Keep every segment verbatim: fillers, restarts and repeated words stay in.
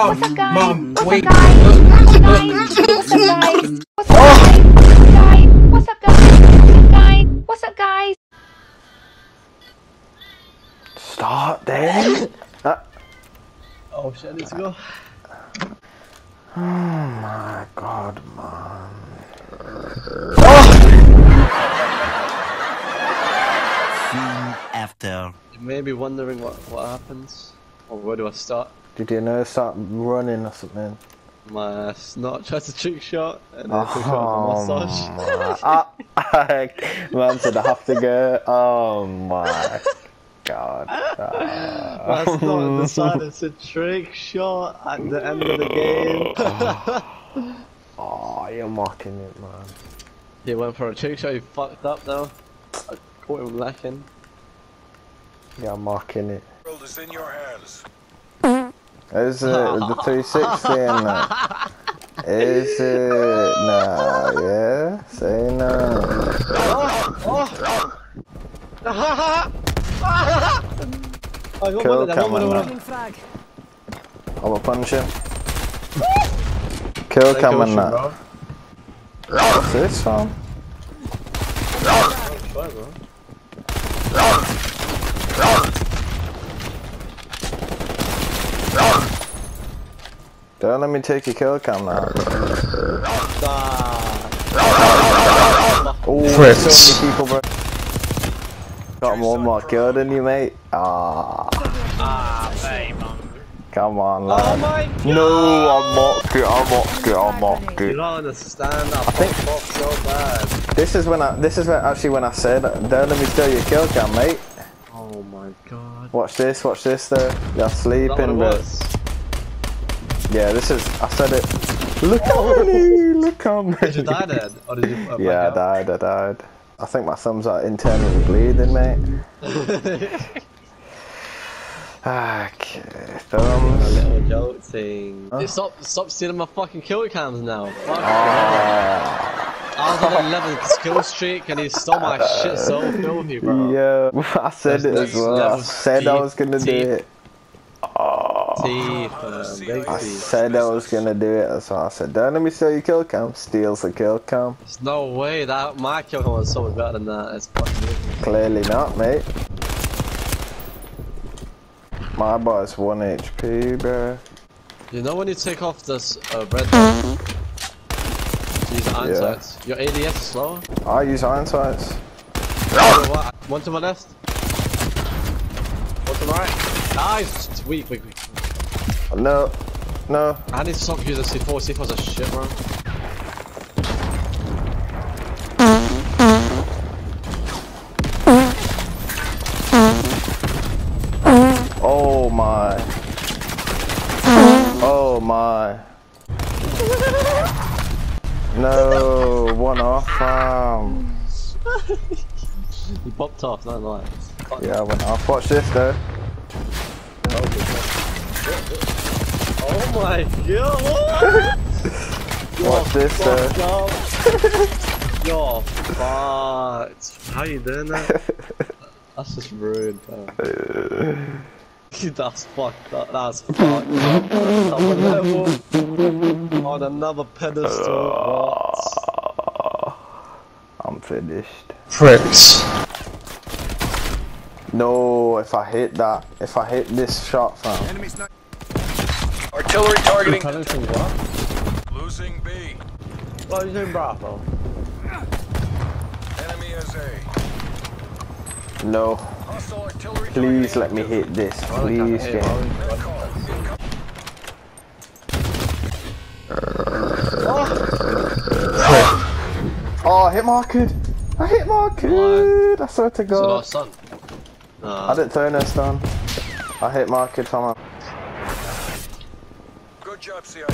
Mom, what's up, guys? Mom, what's wait. Up, guys? What's up, guys? What's up, guys? What's up, guys? What's up, guys? Stop, Dad. uh, oh shit, let's go. Oh my God, Mom. Soon after. You may be wondering what what happens, or where do I start? Did you know start running or something? My snot tried to trick shot and then took out the massage. I, man said I have to go. Oh my God. My snot decided to trick shot at the end of the game. oh. oh, you're mocking it, man. He went for a trick shot, he fucked up though. I caught him lacking. You're mocking it. The world is in your hands. Is it the two sixty in that? Is it no? Yeah, say no. Oh, oh. I got cool, one there, come one on, one on. I will punch him. Kill coming now. What's this one? Don't let me take your kill cam now. Oh, Fritz. So many people, bro. Got one more kill than you, mate. Ah. Ah, babe. Come on, lad. Oh my God. No, I mocked it. I mocked it. I mocked it. You don't understand. I think so bad. This is when I. This is when, actually when I said, "Don't let me steal your kill cam, mate." Oh my God. Watch this. Watch this, though. You're sleeping, bro. Yeah, this is. I said it. Look at me! Look at me! Did you die dead? Or did you? Uh, yeah, I died. I died. I think my thumbs are internally bleeding, mate. Okay, thumbs. A little jolting. Huh? Stop! Stop stealing my fucking kill cams now. Fuck. Oh. I was on an eleventh kill streak and he stole my uh, shit so filthy, bro. Yeah, I said There's it as well. I said deep, I was gonna deep. do it. Teeth, um, I said I was gonna do it, that's why I said, don't let me steal your kill cam. Steals the kill cam. There's no way that my kill cam was so much better than that. It's fucking clearly not, mate. My boy's one H P, bro. You know when you take off this uh, red dot, use iron yeah. sights. Your A D S is slower. I use iron sights. One to my left. One to my right. Nice. Weak, weak, weak. No, no. I need to stop using C four. C four's a shit, bro. Oh my. Oh my. No, one off. Um. He popped off, no lie. Yeah, I went off. Watch this, though. Oh my God! What? What's this, sir? Yo, fucked. How you doing that? That's just rude, man. That's fucked up. That's fucked up. On another pedestal. What? I'm finished. Fritz. No, if I hit that, if I hit this shot, fam. Artillery targeting. Losing B. What are you doing, Bravo? Enemy is A. No. Please let me hit this. Please, game. Oh, oh I hit Marked. I hit Marked. I swear to God. So nah. I didn't throw no stun. I hit Marked somehow. Good job, C I A.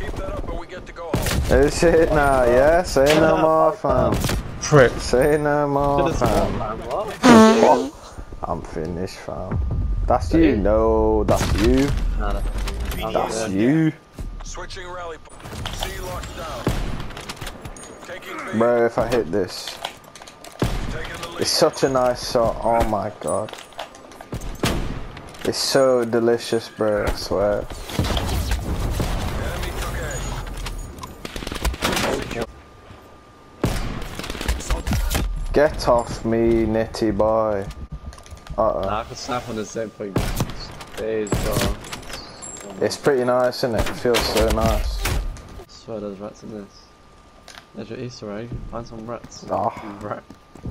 Keep that up and we get to go home. Is it now, yeah? Say no more, fam. Prick. Say no more, fam. Oh, I'm finished, fam. That's you. No, that's you. That's you. Switching rally point. See you locked down. Taking B. Bro, if I hit this. It's such a nice shot. Oh my God. It's so delicious, bro, I swear. Get off me, nitty boy. Uh-oh. Nah, I can snap on the same thing. Days, bro. It's pretty nice, isn't it? It feels so nice. I swear there's rats in this. There's your Easter egg. Find some rats. Oh. Right.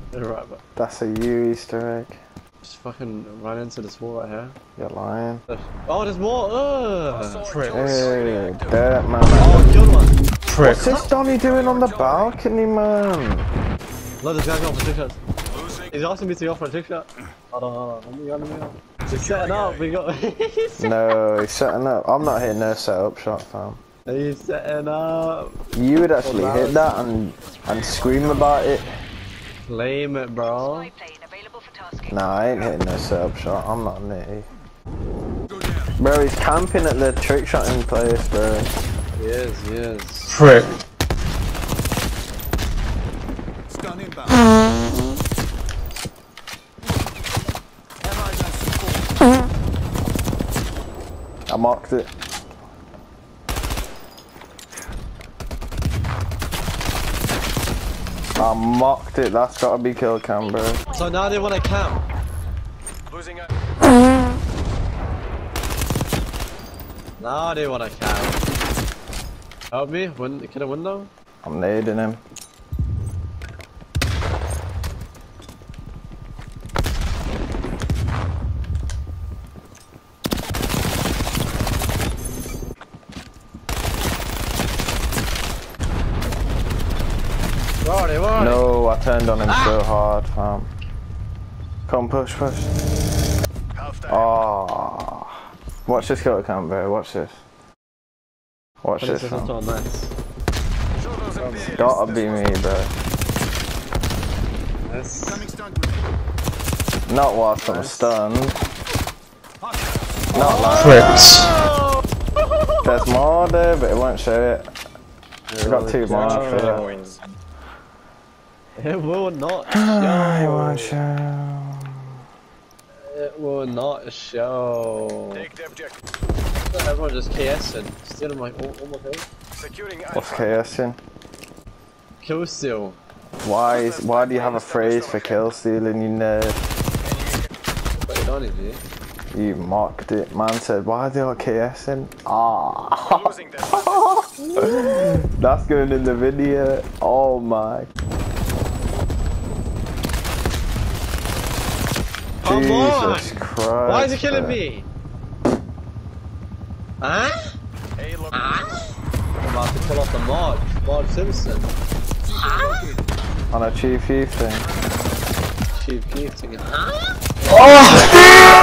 They're right back. That's a you Easter egg. Just fucking run into this wall right here. You're lying. Oh, there's more! Ugh! Prick. Hey, dirt, man. Oh, good one! Prick. What's this Donny doing on the balcony, man? Look, this guy's going for trick shots. He's asking me to go for a trick shot. Hold on, hold on. Let me go, let me go. He's setting up, we got... No, he's setting up. I'm not hitting no set-up shot, fam. He's setting up. You would actually oh, hit that and, and scream about it. Claim it, bro. Nah, I ain't hitting no set-up shot. I'm not nitty. Bro, he's camping at the trick shotting place, bro. He is, he is. Prick. Stun inbound. I marked it. I marked it, that's gotta be kill cam, bro. So now they wanna camp. Losing it. Now they wanna camp. Help me, win kill a window? I'm nading him. No, I turned on him ah. so hard, fam. Come push, push. Oh, watch this go cam, bro. Watch this. Watch this. Fam. Nice. Gotta be me, bro. Yes. Not whilst yes. I'm stunned. Not like that. There's more there, but it won't show it. Yeah, we got two more after that. It will not show. It won't show. It will not show. Take the objective. Everyone just KSing. Stealing my all, all my kills. Securing. What's KSing? Kill steal. Why is why do you have a phrase for kill stealing? You nerd. But it only did. You mocked it. Man said, why are they all KSing? Ah. That's going in the video. Oh my. Come Jesus on! Christ, why is he killing me? Huh? Hey, look. Ah? I'm about to pull off the mod. Mod Simpson. Ah? On a Chief Keef thing. Chief Keef thing. Ah? Oh!